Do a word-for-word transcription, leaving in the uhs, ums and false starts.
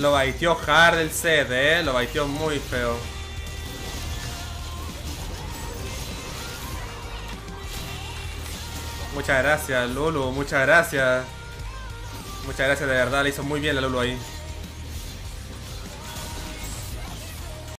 Lo baiteó hard el set, eh. Lo baiteó muy feo. Muchas gracias, Lulu. Muchas gracias. Muchas gracias, de verdad. Le hizo muy bien la Lulu ahí.